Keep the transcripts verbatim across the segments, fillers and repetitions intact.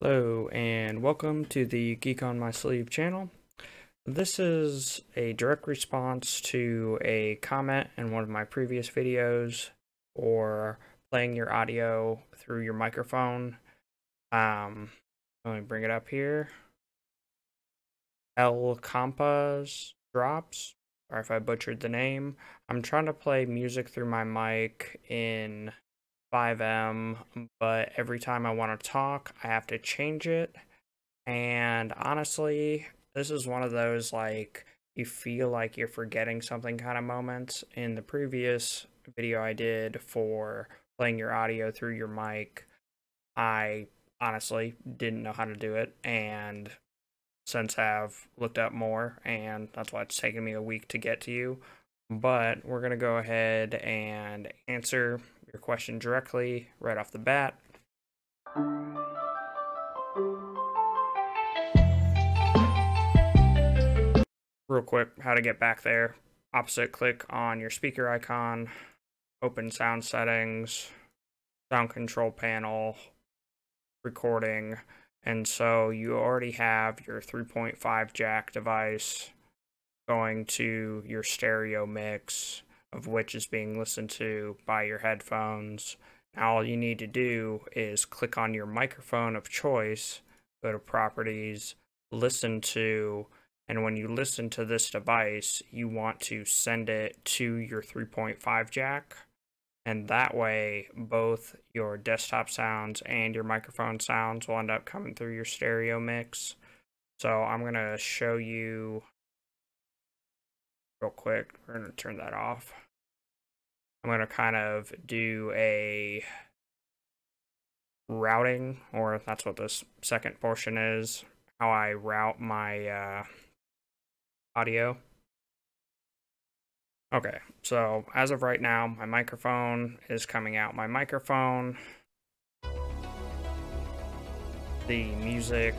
Hello and welcome to the Geek on My Sleeve channel. This is a direct response to a comment in one of my previous videos, or playing your audio through your microphone. Um, let me bring it up here. El Compa's Drops, or if I butchered the name. I'm trying to play music through my mic in five M, but every time I want to talk I have to change it. And honestly, this is one of those, like, you feel like you're forgetting something kind of moments. In the previous video I did for playing your audio through your mic, I honestly didn't know how to do it, and since I've looked up more, and that's why it's taken me a week to get to you. But we're going to go ahead and answer your question directly right off the bat. Real quick, how to get back there. Opposite click on your speaker icon, open sound settings, sound control panel, recording. And so you already have your three point five jack device going to your stereo mix, of which is being listened to by your headphones. Now all you need to do is click on your microphone of choice, go to properties, listen to, and when you listen to this device, you want to send it to your three point five jack, and that way both your desktop sounds and your microphone sounds will end up coming through your stereo mix. So I'm gonna show you real quick. We're going to turn that off. I'm going to kind of do a routing, or that's what this second portion is, how I route my uh, audio. Okay, so as of right now, my microphone is coming out. My microphone, the music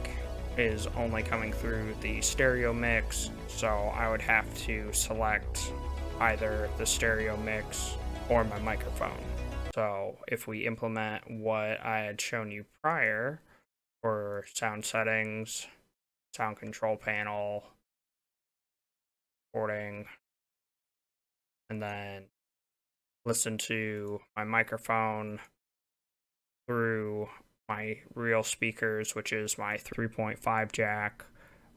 is only coming through the stereo mix, so I would have to select either the stereo mix or my microphone. So if we implement what I had shown you prior for sound settings, sound control panel, recording, and then listen to my microphone through my real speakers, which is my three point five jack,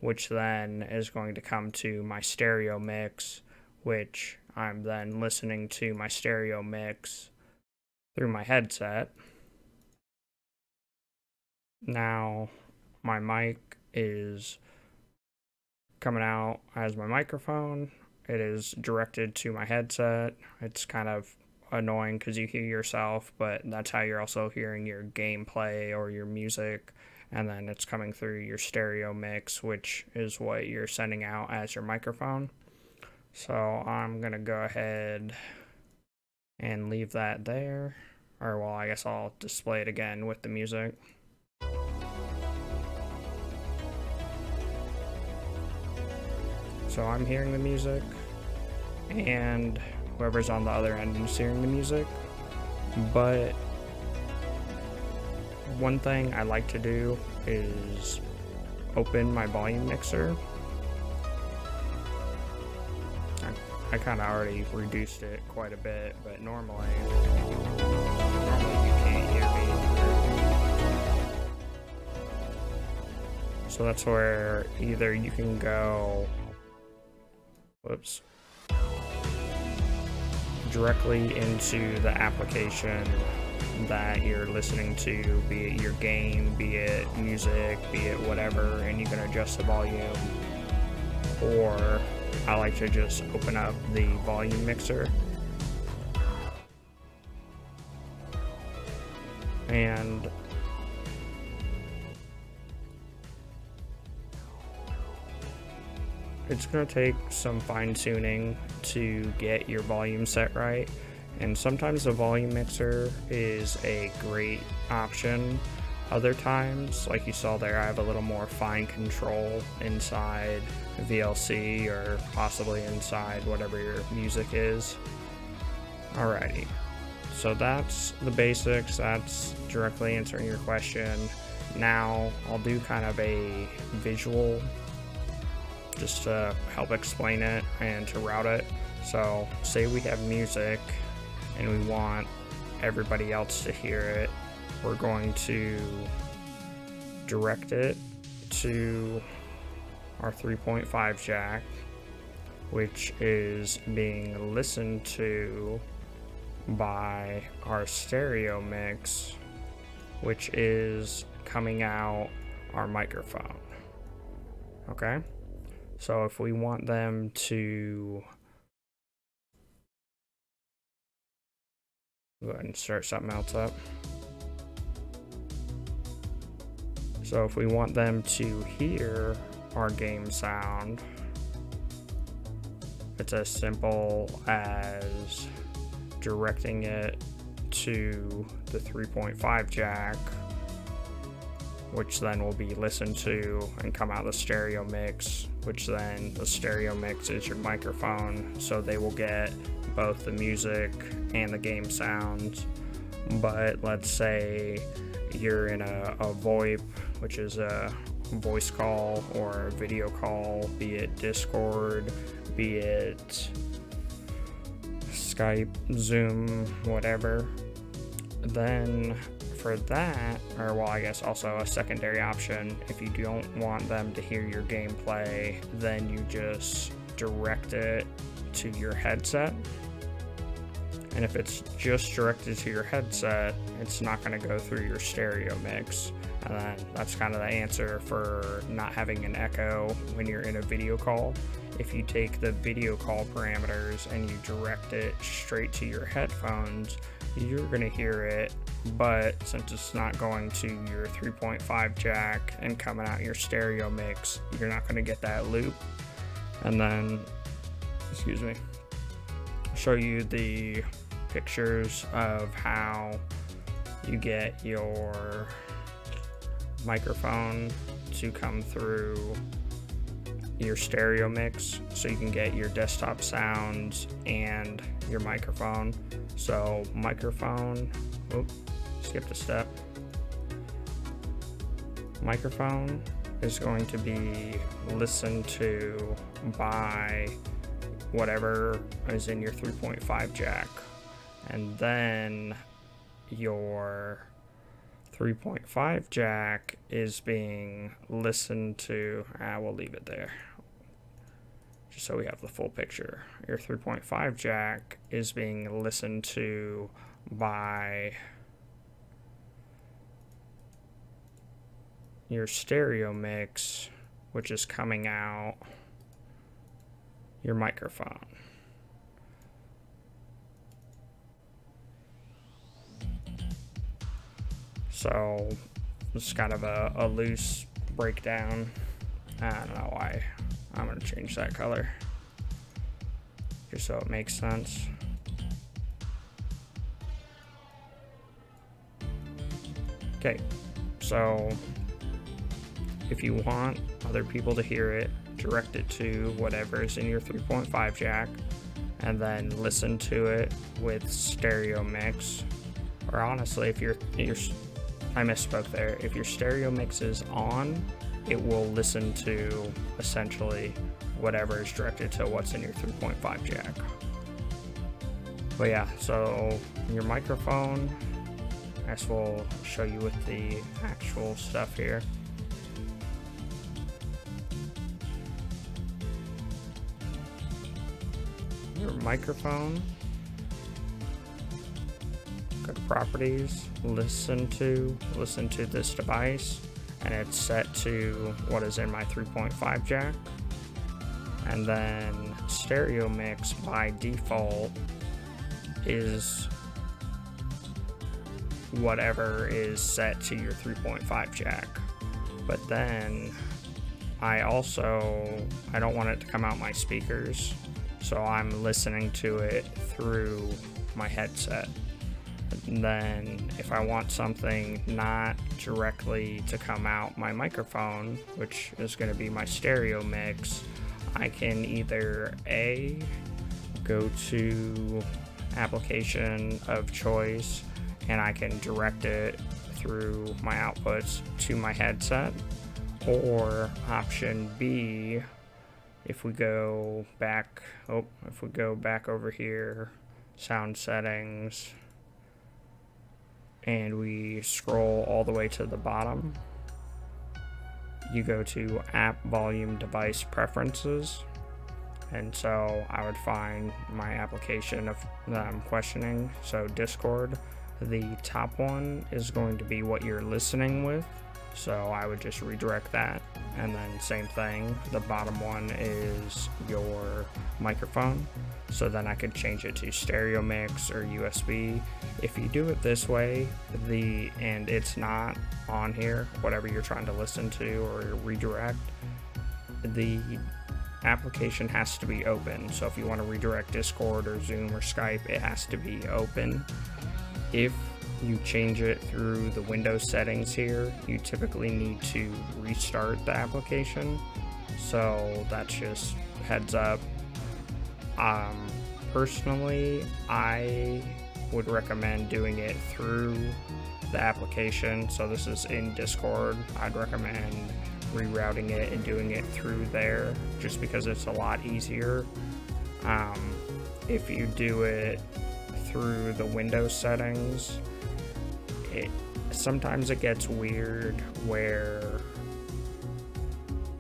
which then is going to come to my stereo mix, which I'm then listening to my stereo mix through my headset. Now my mic is coming out as my microphone. It is directed to my headset. It's kind of annoying because you hear yourself, but that's how you're also hearing your gameplay or your music, and then it's coming through your stereo mix, which is what you're sending out as your microphone. So I'm gonna go ahead and leave that there, or well, I guess I'll display it again with the music. So I'm hearing the music, and whoever's on the other end is hearing the music. But one thing I like to do is open my volume mixer. I, I kind of already reduced it quite a bit, but normally, normally you can't hear me. So that's where either you can go, whoops, directly into the application that you're listening to, be it your game, be it music, be it whatever, and you can adjust the volume. Or I like to just open up the volume mixer, and it's going to take some fine-tuning to get your volume set right, and sometimes the volume mixer is a great option. Other times, like you saw there, I have a little more fine control inside V L C, or possibly inside whatever your music is. Alrighty, so that's the basics. That's directly answering your question. Now I'll do kind of a visual just to help explain it and to route it. So say we have music and we want everybody else to hear it, we're going to direct it to our three point five jack, which is being listened to by our stereo mix, which is coming out our microphone. Okay, so if we want them to go ahead and start something else up. So if we want them to hear our game sound, it's as simple as directing it to the three point five jack, which then will be listened to and come out the stereo mix, which then the stereo mix is your microphone, so they will get both the music and the game sounds. But let's say you're in a, a VoIP, which is a voice call or a video call, be it Discord, be it Skype, Zoom, whatever. Then for that, or well, I guess also a secondary option, if you don't want them to hear your gameplay, then you just direct it to your headset. And if it's just directed to your headset, it's not going to go through your stereo mix. And then that's kind of the answer for not having an echo when you're in a video call. If you take the video call parameters and you direct it straight to your headphones, you're going to hear it, but since it's not going to your three point five jack and coming out your stereo mix, you're not going to get that loop. And then, excuse me, show you the pictures of how you get your microphone to come through your stereo mix, so you can get your desktop sounds and your microphone. So microphone, oops, skipped a step. Microphone is going to be listened to by whatever is in your three point five jack, and then your three point five jack is being listened to. I will leave it there just so we have the full picture. Your three point five jack is being listened to by your stereo mix, which is coming out your microphone. So it's kind of a, a loose breakdown. I don't know why I'm gonna change that color, just so it makes sense. Okay, so if you want other people to hear it, direct it to whatever is in your three point five jack, and then listen to it with stereo mix. Or honestly, if you're, you're I misspoke there. If your stereo mix is on, it will listen to essentially whatever is directed to what's in your three point five jack. But yeah, so your microphone, I guess we'll show you with the actual stuff here. Your microphone, go to properties, listen to, listen to this device, and it's set to what is in my three point five jack. And then stereo mix by default is whatever is set to your three point five jack. But then I also, I don't want it to come out my speakers, so I'm listening to it through my headset. And then if I want something not directly to come out my microphone, which is going to be my stereo mix, I can either A, go to application of choice, and I can direct it through my outputs to my headset, or option B, if we go back, oh, if we go back over here, sound settings, and we scroll all the way to the bottom, you go to app volume device preferences. And so I would find my application of, that I'm questioning. So Discord, the top one is going to be what you're listening with. So I would just redirect that. And then same thing, the bottom one is your microphone. So then I could change it to stereo mix or U S B. If you do it this way, the and it's not on here, whatever you're trying to listen to or redirect, the application has to be open. So if you want to redirect Discord or Zoom or Skype, it has to be open. If you change it through the Windows settings here, you typically need to restart the application. So that's just heads up. Um, personally, I would recommend doing it through the application. So this is in Discord. I'd recommend rerouting it and doing it through there just because it's a lot easier. Um, if you do it through the Windows settings, it sometimes it gets weird where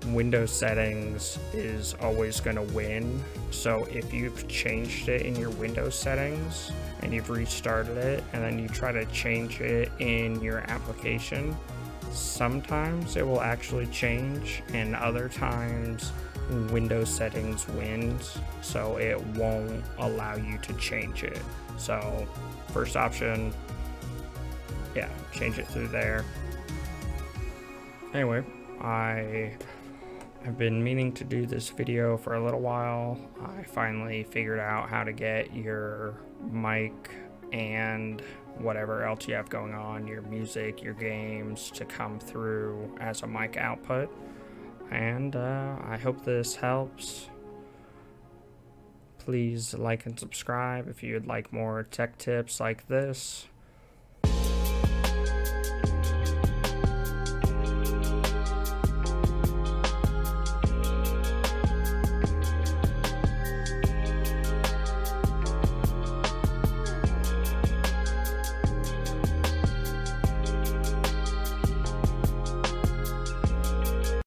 Windows settings is always going to win. So if you've changed it in your Windows settings and you've restarted it and then you try to change it in your application, sometimes it will actually change, and other times Windows settings wins, so it won't allow you to change it. So first option, yeah, change it through there. Anyway, I have been meaning to do this video for a little while. I finally figured out how to get your mic and whatever else you have going on, your music, your games, to come through as a mic output. And uh, I hope this helps. Please like and subscribe if you'd like more tech tips like this.